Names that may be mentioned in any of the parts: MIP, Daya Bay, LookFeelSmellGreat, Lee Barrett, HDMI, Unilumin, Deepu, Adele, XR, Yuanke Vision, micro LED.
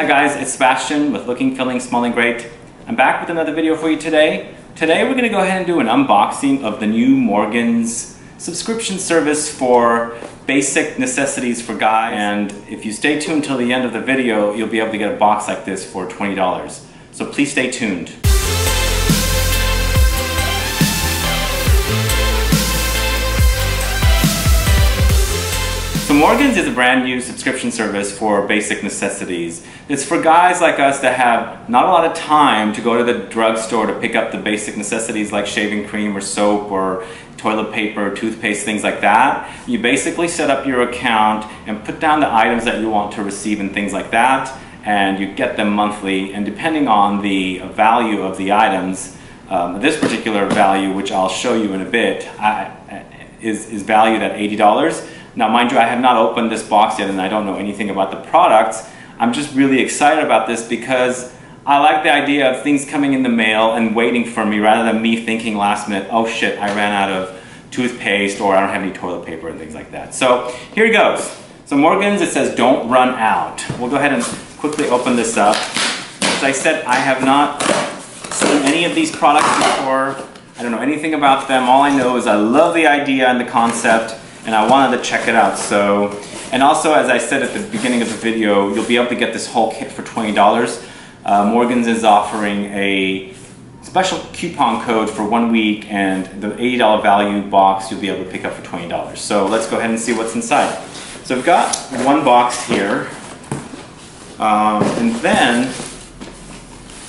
Hi guys, it's Sebastian with Looking, Feeling, Smelling Great. I'm back with another video for you today. Today we're going to go ahead and do an unboxing of the new Morgan's subscription service for basic necessities for guys. And if you stay tuned till the end of the video, you'll be able to get a box like this for $20. So please stay tuned. So Morgan's is a brand new subscription service for basic necessities. It's for guys like us that have not a lot of time to go to the drugstore to pick up the basic necessities like shaving cream or soap or toilet paper, toothpaste, things like that. You basically set up your account and put down the items that you want to receive and things like that, and you get them monthly, and depending on the value of the items, this particular value, which I'll show you in a bit, is valued at $80. Now, mind you, I have not opened this box yet and I don't know anything about the products. I'm just really excited about this because I like the idea of things coming in the mail and waiting for me rather than me thinking last minute, oh shit, I ran out of toothpaste or I don't have any toilet paper and things like that. So here it goes. So Morgan's, it says don't run out. We'll go ahead and quickly open this up. As I said, I have not seen any of these products before. I don't know anything about them. All I know is I love the idea and the concept, and I wanted to check it out. So, and also, as I said at the beginning of the video, you'll be able to get this whole kit for $20. Morgan's is offering a special coupon code for 1 week, and the $80 value box you'll be able to pick up for $20. So let's go ahead and see what's inside. So we've got one box here, and then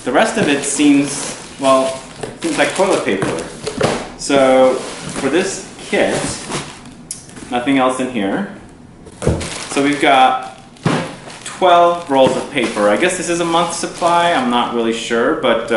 the rest of it seems, well, it seems like toilet paper. So for this kit, nothing else in here. So we've got 12 rolls of paper. I guess this is a month's supply. I'm not really sure, but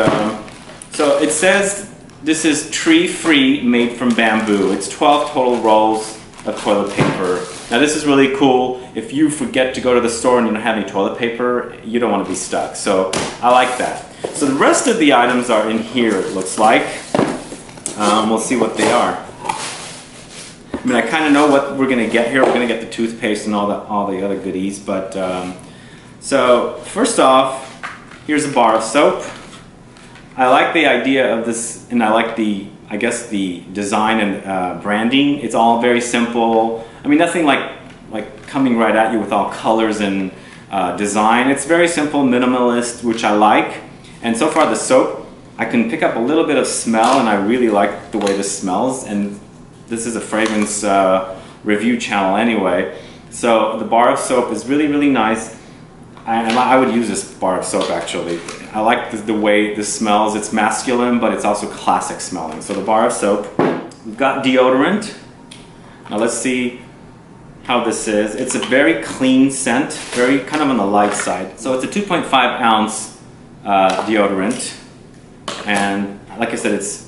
so it says this is tree-free, made from bamboo. It's 12 total rolls of toilet paper. Now this is really cool. If you forget to go to the store and you don't have any toilet paper, you don't want to be stuck. So I like that. So the rest of the items are in here, it looks like. We'll see what they are. I mean, I kind of know what we're going to get here. We're going to get the toothpaste and all the other goodies. But so first off, here's a bar of soap. I like the idea of this, and I like the design and branding. It's all very simple. I mean, nothing like coming right at you with all colors and design. It's very simple, minimalist, which I like. And so far, the soap, I can pick up a little bit of smell, and I really like the way this smells. And this is a fragrance review channel anyway. So the bar of soap is really, really nice. I would use this bar of soap actually. I like the way this smells. It's masculine, but it's also classic smelling. So the bar of soap. We've got deodorant. Now let's see how this is. It's a very clean scent, very kind of on the light side. So it's a 2.5 ounce deodorant. And like I said, it's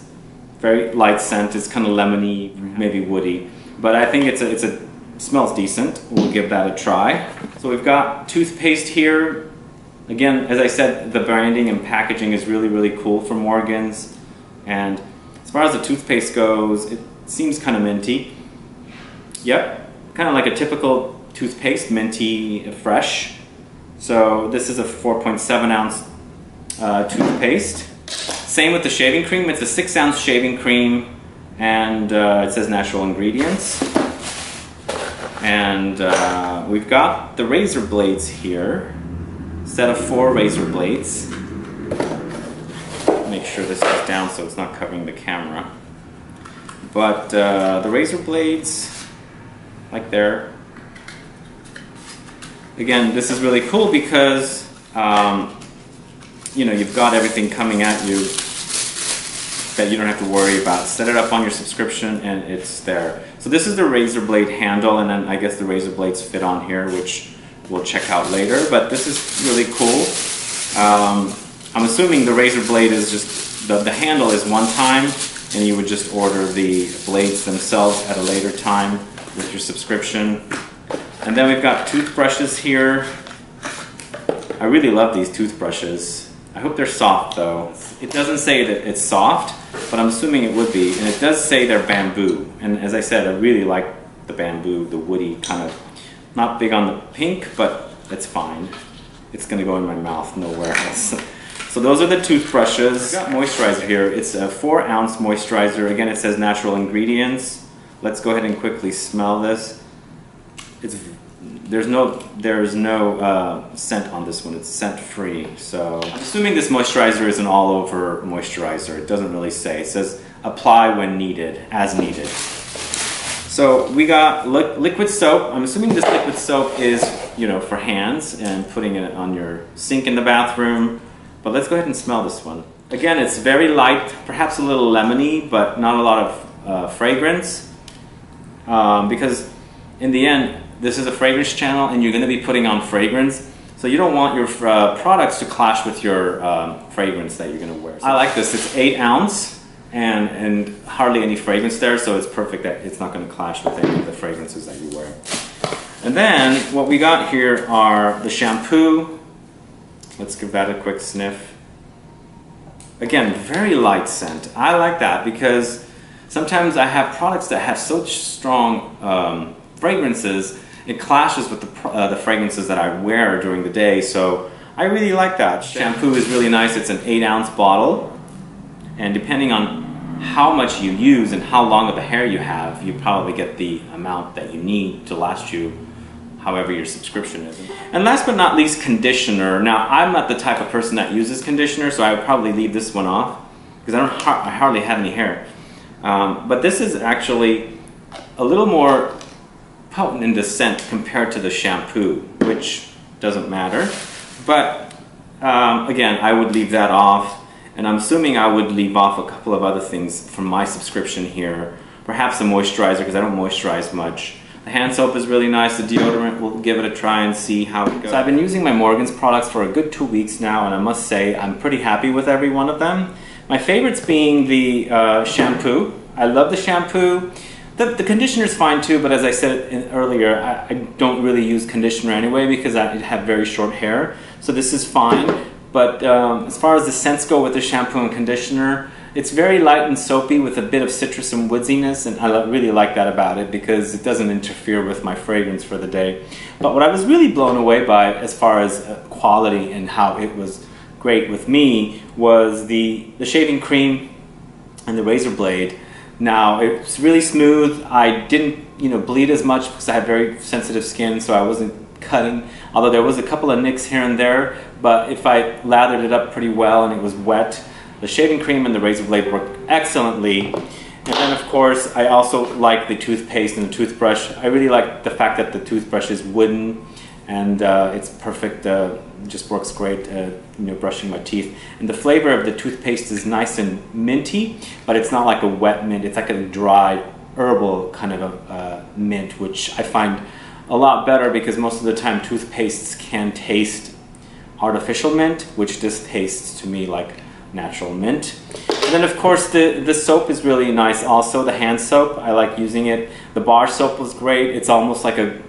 very light scent. It's kind of lemony, maybe woody, but I think it smells decent. We'll give that a try. So we've got toothpaste here. Again, as I said, the branding and packaging is really, really cool for Morgan's. And as far as the toothpaste goes, it seems kind of minty. Yep, kind of like a typical toothpaste, minty, fresh. So this is a 4.7 ounce toothpaste. Same with the shaving cream. It's a 6 ounce shaving cream, and it says natural ingredients. And we've got the razor blades here. Set of 4 razor blades. Make sure this is down so it's not covering the camera. But the razor blades, like there. Again, this is really cool because you know, you've got everything coming at you that you don't have to worry about. Set it up on your subscription and it's there. So this is the razor blade handle, and then I guess the razor blades fit on here, which we'll check out later, but this is really cool. I'm assuming the razor blade is just, the handle is one time, and you would just order the blades themselves at a later time with your subscription. And then we've got toothbrushes here. I really love these toothbrushes. I hope they're soft though. It doesn't say that it's soft, but I'm assuming it would be. And it does say they're bamboo. And as I said, I really like the bamboo, the woody kind of. Not big on the pink, but it's fine. it's gonna go in my mouth, nowhere else. So those are the toothbrushes. I got moisturizer here. It's a 4-ounce moisturizer. Again, it says natural ingredients. Let's go ahead and quickly smell this. There's no scent on this one. It's scent-free. So I'm assuming this moisturizer is an all-over moisturizer. It doesn't really say. It says apply when needed, as needed. So we got liquid soap. I'm assuming this liquid soap is, you know, for hands and putting it on your sink in the bathroom. But let's go ahead and smell this one. Again, it's very light, perhaps a little lemony, but not a lot of fragrance, because in the end, this is a fragrance channel and you're going to be putting on fragrance, so you don't want your products to clash with your fragrance that you're going to wear. So I like this. It's 8 ounce and hardly any fragrance there, so it's perfect that it's not going to clash with any of the fragrances that you wear. And then what we got here are the shampoo. Let's give that a quick sniff. Again, very light scent. I like that because sometimes I have products that have such strong fragrances, it clashes with the fragrances that I wear during the day, so I really like that. Shampoo is really nice. It's an 8-ounce bottle, and depending on how much you use and how long of a hair you have, you probably get the amount that you need to last you however your subscription is. And last but not least, conditioner. Now, I'm not the type of person that uses conditioner, so I would probably leave this one off because I hardly have any hair. But this is actually a little more potent in the scent compared to the shampoo, which doesn't matter. But again, I would leave that off, and I'm assuming I would leave off a couple of other things from my subscription here. Perhaps a moisturizer, because I don't moisturize much. The hand soap is really nice. The deodorant, we'll give it a try and see how it goes. So I've been using my Morgan's products for a good 2 weeks now, and I must say I'm pretty happy with every one of them. My favorites being the shampoo. I love the shampoo. The conditioner is fine too, but as I said earlier, I don't really use conditioner anyway because I have very short hair, so this is fine. But as far as the scents go with the shampoo and conditioner, it's very light and soapy with a bit of citrus and woodsiness, and I really like that about it because it doesn't interfere with my fragrance for the day. But what I was really blown away by as far as quality and how it was great with me was the shaving cream and the razor blade. Now, it's really smooth. I didn't, you know, bleed as much because I have very sensitive skin, so I wasn't cutting, although there was a couple of nicks here and there. But if I lathered it up pretty well and it was wet, the shaving cream and the razor blade worked excellently. And then, of course, I also like the toothpaste and the toothbrush. I really like the fact that the toothbrush is wooden, and it's perfect. Just works great, you know, brushing my teeth. And the flavor of the toothpaste is nice and minty, but it's not like a wet mint. It's like a dry, herbal kind of a mint, which I find a lot better because most of the time toothpastes can taste artificial mint, which this tastes to me like natural mint. And then, of course, the soap is really nice also. The hand soap, I like using it. The bar soap was great. It's almost like a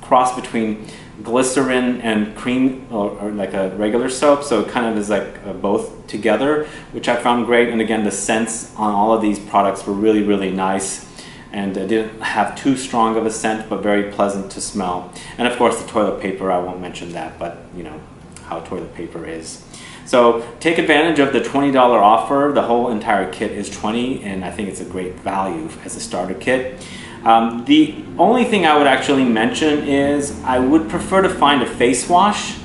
cross between glycerin and cream, or like a regular soap, so it kind of is like both together, which I found great. And again, the scents on all of these products were really, really nice, and I didn't have too strong of a scent, but very pleasant to smell. And of course, the toilet paper, I won't mention that, but you know how toilet paper is. So take advantage of the $20 offer. The whole entire kit is $20, and I think it's a great value as a starter kit. The only thing I would actually mention is I would prefer to find a face wash,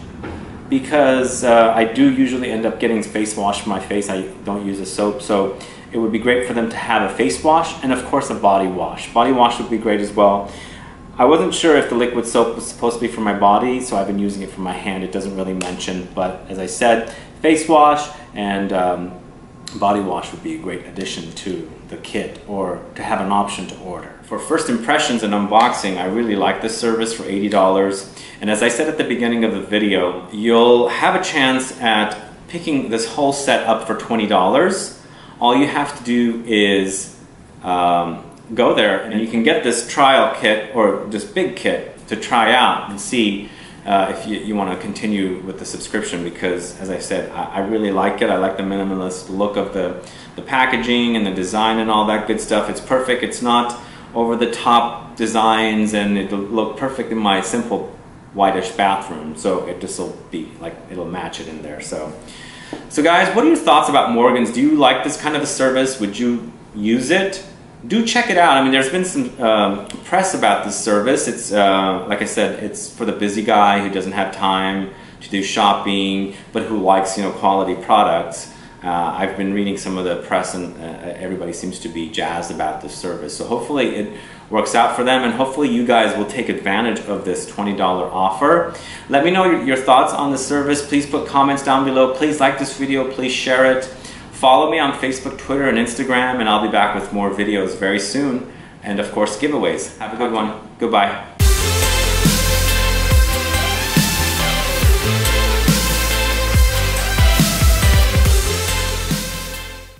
because I do usually end up getting face wash for my face. I don't use a soap, so it would be great for them to have a face wash, and of course a body wash. Body wash would be great as well. I wasn't sure if the liquid soap was supposed to be for my body, so I've been using it for my hand. It doesn't really mention, but as I said, face wash and body wash would be a great addition to the kit, or to have an option to order. For first impressions and unboxing, I really like this service for $80, and as I said at the beginning of the video, you'll have a chance at picking this whole set up for $20. All you have to do is go there, and you can get this trial kit, or this big kit, to try out and see if you want to continue with the subscription, because as I said, I really like it. I like the minimalist look of the packaging and the design and all that good stuff. It's perfect. It's not over the top designs, and it'll look perfect in my simple whitish bathroom, so it just will be like, it'll match it in there. So guys, what are your thoughts about Morgan's? Do you like this kind of a service? Would you use it? Do check it out. I mean, there's been some press about this service. It's like I said, it's for the busy guy who doesn't have time to do shopping, but who likes, you know, quality products. I've been reading some of the press, and everybody seems to be jazzed about this service. So hopefully it works out for them, and hopefully you guys will take advantage of this $20 offer. Let me know your thoughts on the service. Please put comments down below. Please like this video. Please share it. Follow me on Facebook, Twitter, and Instagram, and I'll be back with more videos very soon. And of course, giveaways. Have a good one. Goodbye.